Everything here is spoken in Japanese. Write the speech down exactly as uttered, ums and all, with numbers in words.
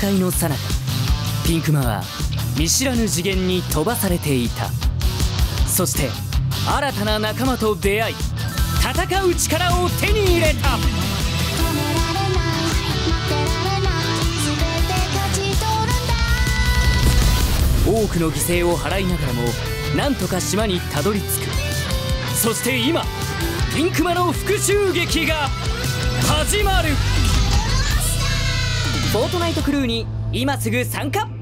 戦いの最中、ピンクマは見知らぬ次元に飛ばされていた。そして新たな仲間と出会い、戦う力を手に入れた。多くの犠牲を払いながらもなんとか島にたどり着く。そして今、ピンクマの復讐劇が始まる。フォートナイトクルーに今すぐ参加。